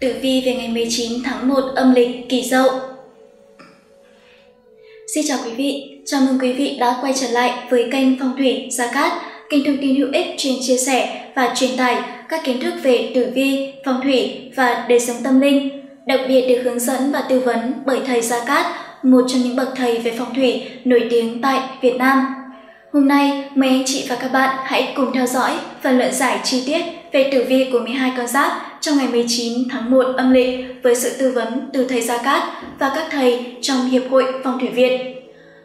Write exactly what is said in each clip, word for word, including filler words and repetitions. Tử vi về ngày mười chín tháng một âm lịch Kỷ Dậu. Xin chào quý vị, chào mừng quý vị đã quay trở lại với kênh Phong thủy Gia Cát, kênh thông tin hữu ích chuyên chia sẻ và truyền tải các kiến thức về tử vi, phong thủy và đời sống tâm linh, đặc biệt được hướng dẫn và tư vấn bởi thầy Gia Cát, một trong những bậc thầy về phong thủy nổi tiếng tại Việt Nam. Hôm nay, mời anh chị và các bạn hãy cùng theo dõi và luận giải chi tiết về tử vi của mười hai con giáp trong ngày mười chín tháng một âm lịch với sự tư vấn từ thầy Gia Cát và các thầy trong Hiệp hội Phong thủy Việt.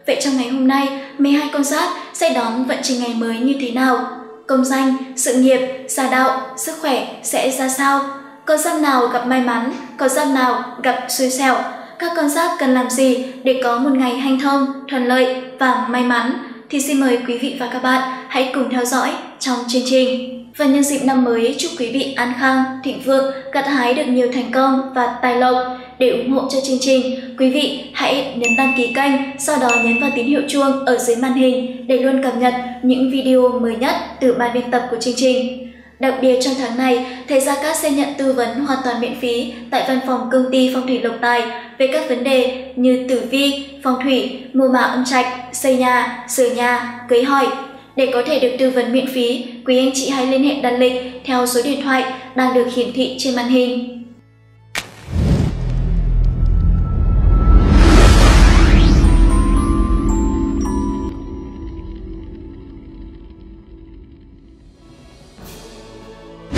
Vậy trong ngày hôm nay, mười hai con giáp sẽ đón vận trình ngày mới như thế nào? Công danh, sự nghiệp, gia đạo, sức khỏe sẽ ra sao? Con giáp nào gặp may mắn, con giáp nào gặp xui xẻo? Các con giáp cần làm gì để có một ngày hanh thông, thuận lợi và may mắn? Thì xin mời quý vị và các bạn hãy cùng theo dõi trong chương trình. Và nhân dịp năm mới, chúc quý vị an khang, thịnh vượng, gặt hái được nhiều thành công và tài lộc. Để ủng hộ cho chương trình, quý vị hãy nhấn đăng ký kênh, sau đó nhấn vào tín hiệu chuông ở dưới màn hình để luôn cập nhật những video mới nhất từ ban biên tập của chương trình. Đặc biệt trong tháng này, thầy Gia Cát sẽ nhận tư vấn hoàn toàn miễn phí tại văn phòng công ty Phong thủy Lộc Tài về các vấn đề như tử vi, phong thủy, mùa mã âm trạch, xây nhà, sửa nhà, cưới hỏi. Để có thể được tư vấn miễn phí, quý anh chị hãy liên hệ đặt lịch theo số điện thoại đang được hiển thị trên màn hình.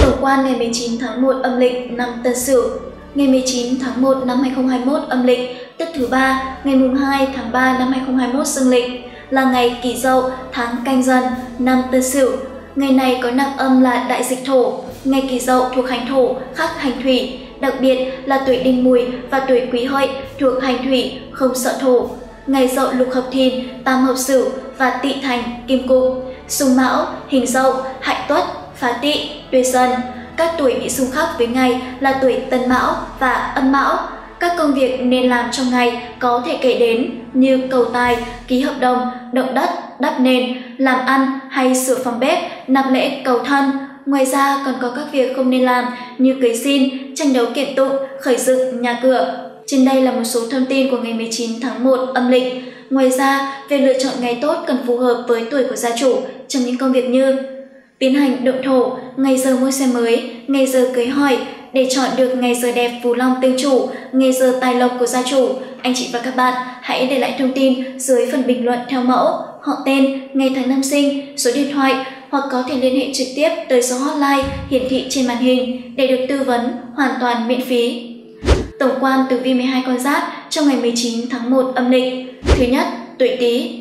Tổng quan ngày mười chín tháng một âm lịch năm Tân Sửu. Ngày mười chín tháng một năm hai nghìn không trăm hai mươi mốt âm lịch, tức thứ ba, ngày mùng hai tháng ba năm hai nghìn không trăm hai mươi mốt dương lịch, là ngày Kỷ Dậu, tháng Canh Dần, năm Tân Sửu. Ngày này có nạp âm là đại dịch Thổ. Ngày Kỷ Dậu thuộc hành Thổ, khắc hành Thủy, đặc biệt là tuổi Đinh Mùi và tuổi Quý Hợi thuộc hành Thủy, không sợ Thổ. Ngày Dậu lục hợp Thìn, tam hợp Sửu và Tỵ Thành, Kim Cục, xung Mão, hình Dậu, hại Tuất, phá Tỵ, Tuế Dần. Các tuổi bị xung khắc với ngày là tuổi Tân Mão và Ất Mão. Các công việc nên làm trong ngày có thể kể đến như cầu tài, ký hợp đồng, động đất, đắp nền, làm ăn hay sửa phòng bếp, nạp lễ cầu thân. Ngoài ra còn có các việc không nên làm như cưới xin, tranh đấu kiện tụng, khởi dựng nhà cửa. Trên đây là một số thông tin của ngày mười chín tháng một âm lịch. Ngoài ra, việc lựa chọn ngày tốt cần phù hợp với tuổi của gia chủ trong những công việc như tiến hành động thổ, ngày giờ mua xe mới, ngày giờ cưới hỏi. Để chọn được ngày giờ đẹp phù long tương chủ, ngày giờ tài lộc của gia chủ, anh chị và các bạn hãy để lại thông tin dưới phần bình luận theo mẫu, họ tên, ngày tháng năm sinh, số điện thoại hoặc có thể liên hệ trực tiếp tới số hotline hiển thị trên màn hình để được tư vấn hoàn toàn miễn phí. Tổng quan tử vi mười hai con giáp trong ngày mười chín tháng một âm lịch. Thứ nhất, tuổi Tý.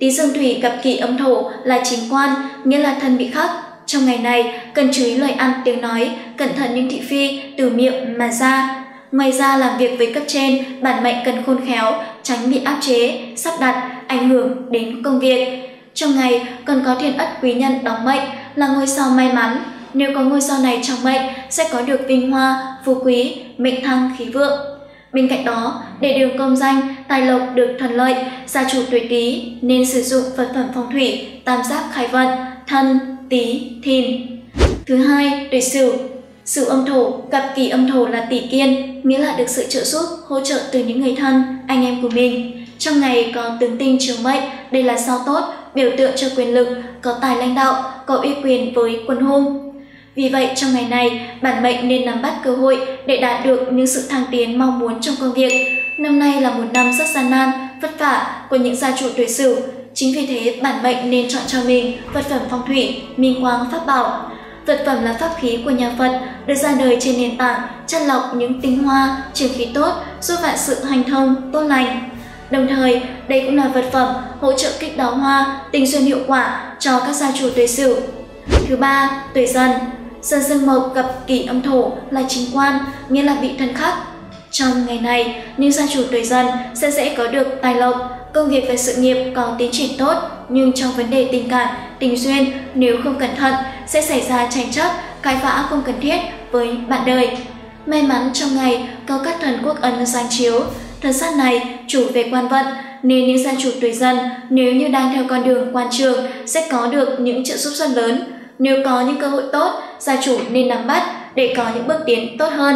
Tý dương thủy gặp kỷ âm thổ là chính quan, nghĩa là thân bị khắc. Trong ngày này, cần chú ý lời ăn tiếng nói, cẩn thận những thị phi từ miệng mà ra. Ngoài ra, làm việc với cấp trên, bản mệnh cần khôn khéo, tránh bị áp chế, sắp đặt, ảnh hưởng đến công việc. Trong ngày, cần có thiên ất quý nhân đóng mệnh là ngôi sao may mắn. Nếu có ngôi sao này trong mệnh, sẽ có được vinh hoa, phú quý, mệnh thăng khí vượng. Bên cạnh đó, để đường công danh, tài lộc được thuận lợi, gia chủ tuổi Tý nên sử dụng vật phẩm phong thủy, tam giác khai vận, Thân, Tý, Thìn. Thứ hai, tuổi Sửu. Sửu âm thổ gặp kỷ âm thổ là tỷ kiên, nghĩa là được sự trợ giúp, hỗ trợ từ những người thân, anh em của mình. Trong ngày có tướng tinh chiếu mệnh, đây là sao tốt, biểu tượng cho quyền lực, có tài lãnh đạo, có uy quyền với quân hung. Vì vậy trong ngày này, bản mệnh nên nắm bắt cơ hội để đạt được những sự thăng tiến mong muốn trong công việc. Năm nay là một năm rất gian nan, vất vả của những gia chủ tuổi Sửu. Chính vì thế, bản mệnh nên chọn cho mình vật phẩm phong thủy, Minh Quang pháp bảo. Vật phẩm là pháp khí của nhà Phật, được ra đời trên nền tảng chắt lọc những tinh hoa, trường khí tốt, giúp vạn sự hành thông, tốt lành. Đồng thời, đây cũng là vật phẩm hỗ trợ kích đóa hoa, tình duyên hiệu quả cho các gia chủ tuổi Sửu. Thứ ba, tuổi Dần. Dần dương mộc gặp kỷ âm thổ là chính quan, nghĩa là bị thân khắc. Trong ngày này, những gia chủ tuổi Dần sẽ dễ có được tài lộc, công việc và sự nghiệp có tiến triển tốt, nhưng trong vấn đề tình cảm, tình duyên, nếu không cẩn thận sẽ xảy ra tranh chấp, cãi vã không cần thiết với bạn đời. May mắn trong ngày có các thần quốc ấn giáng chiếu, thần sát này chủ về quan vận, nên những gia chủ tuổi Dần nếu như đang theo con đường quan trường sẽ có được những trợ giúp rất lớn. Nếu có những cơ hội tốt, gia chủ nên nắm bắt để có những bước tiến tốt hơn.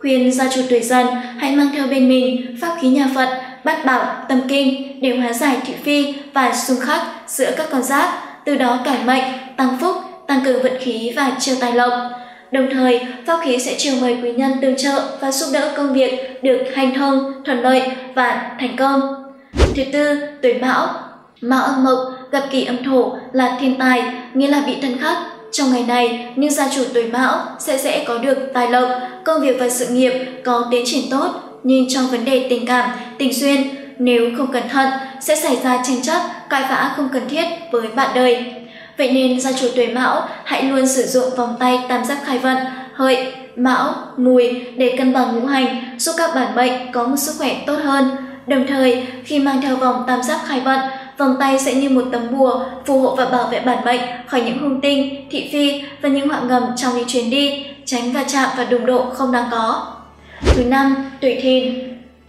Khuyên gia chủ tuổi Dần hãy mang theo bên mình pháp khí nhà Phật, Bát Bảo, Tâm Kinh để hóa giải thị phi và xung khắc giữa các con giáp, từ đó cải mệnh, tăng phúc, tăng cường vận khí và chiêu tài lộc. Đồng thời, pháp khí sẽ chiều mời quý nhân tương trợ và giúp đỡ công việc được hành thông, thuận lợi và thành công. Thứ tư, tuổi Mão. Mão âm mộc gặp kỳ âm thổ là thiên tài, nghĩa là bị thân khắc. Trong ngày này, những gia chủ tuổi Mão sẽ dễ có được tài lộc, công việc và sự nghiệp có tiến triển tốt, nhưng trong vấn đề tình cảm, tình duyên, nếu không cẩn thận sẽ xảy ra tranh chấp, cãi vã không cần thiết với bạn đời. Vậy nên gia chủ tuổi Mão hãy luôn sử dụng vòng tay tam giác khai vận Hợi, Mão, Mùi để cân bằng ngũ hành, giúp các bản mệnh có một sức khỏe tốt hơn. Đồng thời, khi mang theo vòng tam giác khai vận, vòng tay sẽ như một tấm bùa phù hộ và bảo vệ bản mệnh khỏi những hung tinh, thị phi và những họa ngầm trong những chuyến đi, tránh va chạm và đụng độ không đáng có. Thứ năm, tuổi Thìn.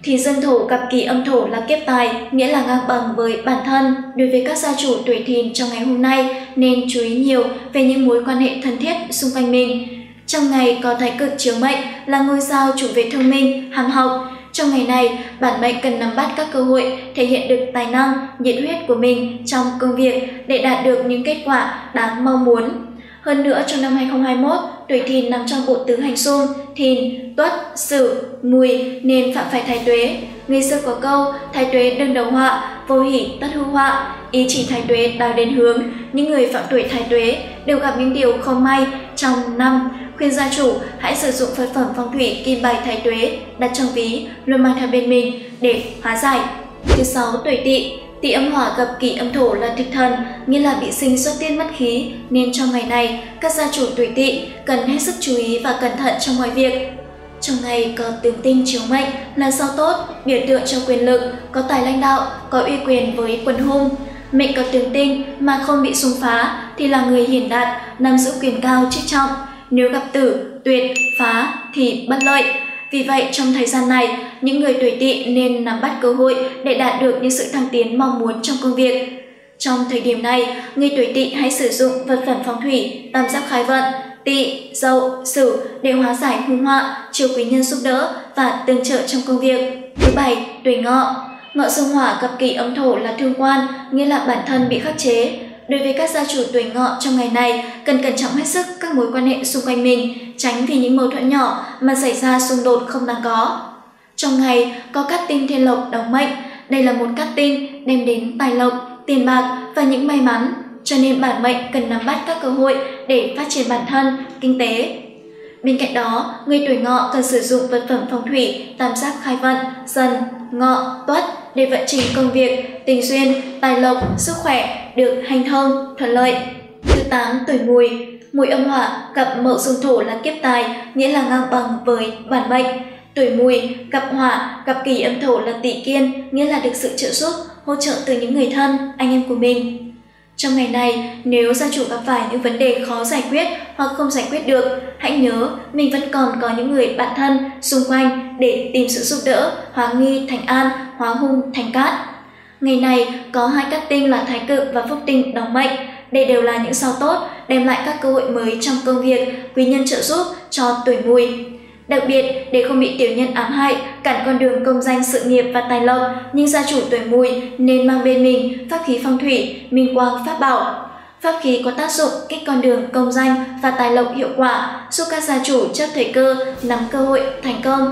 Thìn dương thổ gặp kỳ âm thổ là kiếp tài, nghĩa là ngang bằng với bản thân. Đối với các gia chủ tuổi Thìn trong ngày hôm nay nên chú ý nhiều về những mối quan hệ thân thiết xung quanh mình. Trong ngày có thái cực chiếu mệnh là ngôi sao chủ về thông minh, ham học. Trong ngày này, bản mệnh cần nắm bắt các cơ hội, thể hiện được tài năng, nhiệt huyết của mình trong công việc để đạt được những kết quả đáng mong muốn. Hơn nữa, trong năm hai không hai mốt, tuổi Thìn nằm trong bộ tứ hành xung Thìn, Tuất, Sửu, Mùi nên phạm phải thái tuế. Người xưa có câu thái tuế đương đầu họa, vô hỷ tất hữu họa, ý chỉ thái tuế đào đến hướng. Những người phạm tuổi thái tuế đều gặp những điều không may trong năm. Khuyên gia chủ hãy sử dụng vật phẩm phong thủy kim bài thái tuế đặt trong ví, luôn mang theo bên mình để hóa giải. Thứ sáu, tuổi Tỵ. Tỵ âm hỏa gặp kỷ âm thổ là thực thần, nghĩa là bị sinh xuất tiết mất khí, nên trong ngày này, các gia chủ tuổi Tỵ cần hết sức chú ý và cẩn thận trong mọi việc. Trong ngày có tướng tinh chiếu mệnh là sao tốt, biểu tượng cho quyền lực, có tài lãnh đạo, có uy quyền với quần hùng. Mệnh có tướng tinh mà không bị xung phá thì là người hiển đạt, nắm giữ quyền cao chức trọng. Nếu gặp tử, tuyệt, phá thì bất lợi. Vì vậy, trong thời gian này, những người tuổi Tỵ nên nắm bắt cơ hội để đạt được những sự thăng tiến mong muốn trong công việc. Trong thời điểm này, người tuổi Tỵ hãy sử dụng vật phẩm phong thủy, tam giác khai vận, Tỵ, Dậu, Sửu để hóa giải hung họa, chiều quý nhân giúp đỡ và tương trợ trong công việc. Thứ bảy, tuổi Ngọ. Ngọ dương hỏa gặp kỳ âm thổ là thương quan, nghĩa là bản thân bị khắc chế. Đối với các gia chủ tuổi Ngọ trong ngày này, cần cẩn trọng hết sức các mối quan hệ xung quanh mình, tránh vì những mâu thuẫn nhỏ mà xảy ra xung đột không đáng có. Trong ngày, có cát tinh thiên lộc đóng mệnh. Đây là một cát tinh đem đến tài lộc, tiền bạc và những may mắn, cho nên bản mệnh cần nắm bắt các cơ hội để phát triển bản thân, kinh tế. Bên cạnh đó, người tuổi Ngọ cần sử dụng vật phẩm phong thủy, tam giác khai vận, Dần, Ngọ, Tuất để vận trình công việc, tình duyên, tài lộc, sức khỏe được hành thông, thuận lợi. Thứ tám, tuổi Mùi. Mùi âm hỏa gặp mậu dương thổ là kiếp tài, nghĩa là ngang bằng với bản mệnh. Tuổi Mùi gặp hỏa, gặp kỳ âm thổ là Tỵ kiên, nghĩa là được sự trợ giúp, hỗ trợ từ những người thân, anh em của mình. Trong ngày này, nếu gia chủ gặp phải những vấn đề khó giải quyết hoặc không giải quyết được, hãy nhớ mình vẫn còn có những người bạn thân xung quanh để tìm sự giúp đỡ, hóa nghi thành an, hóa hung thành cát. Ngày này có hai cát tinh là thái cực và phúc tinh đóng mệnh. Đây đều là những sao tốt, đem lại các cơ hội mới trong công việc, quý nhân trợ giúp cho tuổi Mùi. Đặc biệt, để không bị tiểu nhân ám hại, cản con đường công danh sự nghiệp và tài lộc, nhưng gia chủ tuổi Mùi nên mang bên mình pháp khí phong thủy, Minh Quang pháp bảo. Pháp khí có tác dụng kích con đường công danh và tài lộc hiệu quả, giúp các gia chủ chấp thời cơ, nắm cơ hội thành công.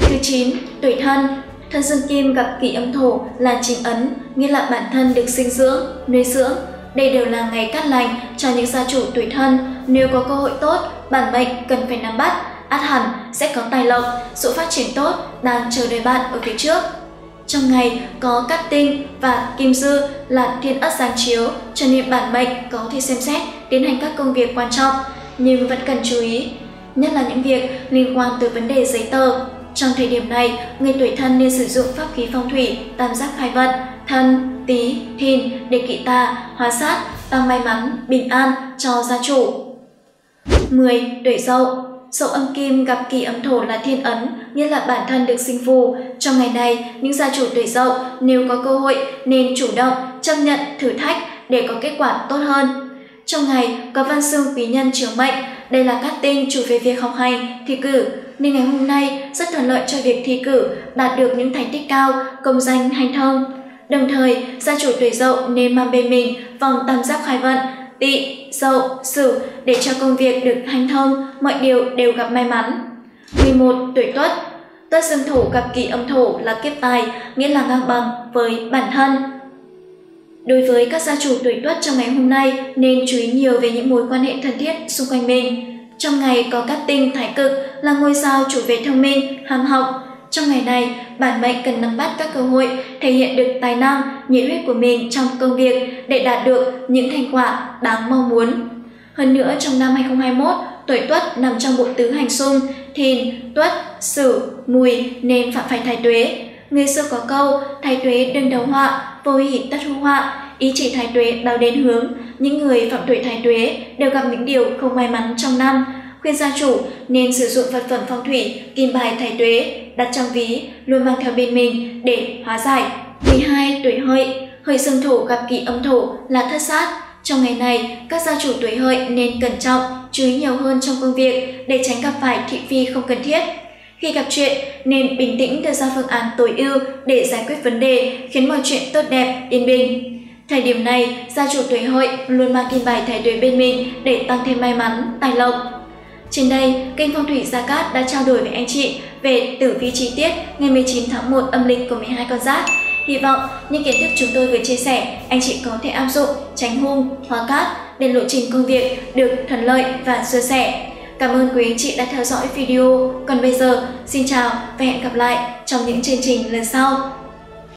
Thứ chín, tuổi Thân. Thân dương kim gặp kỷ âm thổ là chính ấn, nghĩa là bản thân được sinh dưỡng, nuôi dưỡng. Đây đều là ngày cát lành cho những gia chủ tuổi Thân, nếu có cơ hội tốt, bản mệnh cần phải nắm bắt. Ắt hẳn sẽ có tài lộc, sự phát triển tốt đang chờ đợi bạn ở phía trước. Trong ngày có cát tinh và kim dư là thiên ất giáng chiếu, cho nên bản mệnh có thể xem xét tiến hành các công việc quan trọng, nhưng vẫn cần chú ý, nhất là những việc liên quan tới vấn đề giấy tờ. Trong thời điểm này, người tuổi Thân nên sử dụng pháp khí phong thủy, tam giác khai vận, Thân, Tý, Thìn để kỵ tà, hóa sát, tăng may mắn, bình an cho gia chủ. mười. Tuổi Dậu. Dậu âm kim gặp kỳ âm thổ là thiên ấn, nghĩa là bản thân được sinh phù. Trong ngày này, những gia chủ tuổi Dậu nếu có cơ hội nên chủ động, chấp nhận thử thách để có kết quả tốt hơn. Trong ngày có văn xương quý nhân chiếu mệnh, đây là các tinh chủ về việc học hành, thi cử, nên ngày hôm nay rất thuận lợi cho việc thi cử, đạt được những thành tích cao, công danh hanh thông. Đồng thời, gia chủ tuổi Dậu nên mang bên mình vòng tam giác khai vận Tỵ, Dậu, Sửu để cho công việc được hanh thông, mọi điều đều gặp may mắn. mười một. Tuổi Tuất. Tuất xương Thổ gặp kỷ âm Thổ là kiếp tài, nghĩa là ngang bằng với bản thân. Đối với các gia chủ tuổi Tuất trong ngày hôm nay nên chú ý nhiều về những mối quan hệ thân thiết xung quanh mình. Trong ngày có các tinh Thái Cực là ngôi sao chủ về thông minh, ham học. Trong ngày này, bản mệnh cần nắm bắt các cơ hội, thể hiện được tài năng, nhiệt huyết của mình trong công việc để đạt được những thành quả đáng mong muốn. Hơn nữa, trong năm hai không hai mốt, tuổi Tuất nằm trong bộ tứ hành xung Thìn, Tuất, Sửu, Mùi nên phạm phải Thái Tuế. Người xưa có câu, Thái Tuế đừng đầu họa, vô hỷ tất hữu họa, ý chỉ Thái Tuế báo đến hướng. Những người phạm tuổi Thái Tuế đều gặp những điều không may mắn trong năm. Khuyên gia chủ nên sử dụng vật phẩm phong thủy kim bài thái tuế đặt trong ví, luôn mang theo bên mình để hóa giải. mười hai. Tuổi Hợi. Hợi xương Thổ gặp kỷ âm Thổ là thất sát. Trong ngày này, các gia chủ tuổi Hợi nên cẩn trọng, chú ý nhiều hơn trong công việc để tránh gặp phải thị phi không cần thiết. Khi gặp chuyện nên bình tĩnh đưa ra phương án tối ưu để giải quyết vấn đề, khiến mọi chuyện tốt đẹp, yên bình. Thời điểm này, gia chủ tuổi Hợi luôn mang kim bài thái tuế bên mình để tăng thêm may mắn, tài lộc. Trên đây, kênh Phong thủy Gia Cát đã trao đổi với anh chị về tử vi chi tiết ngày mười chín tháng một âm lịch của mười hai con giáp. Hy vọng những kiến thức chúng tôi vừa chia sẻ, anh chị có thể áp dụng tránh hung, hóa cát để lộ trình công việc được thuận lợi và suôn sẻ. Cảm ơn quý anh chị đã theo dõi video. Còn bây giờ, xin chào và hẹn gặp lại trong những chương trình lần sau.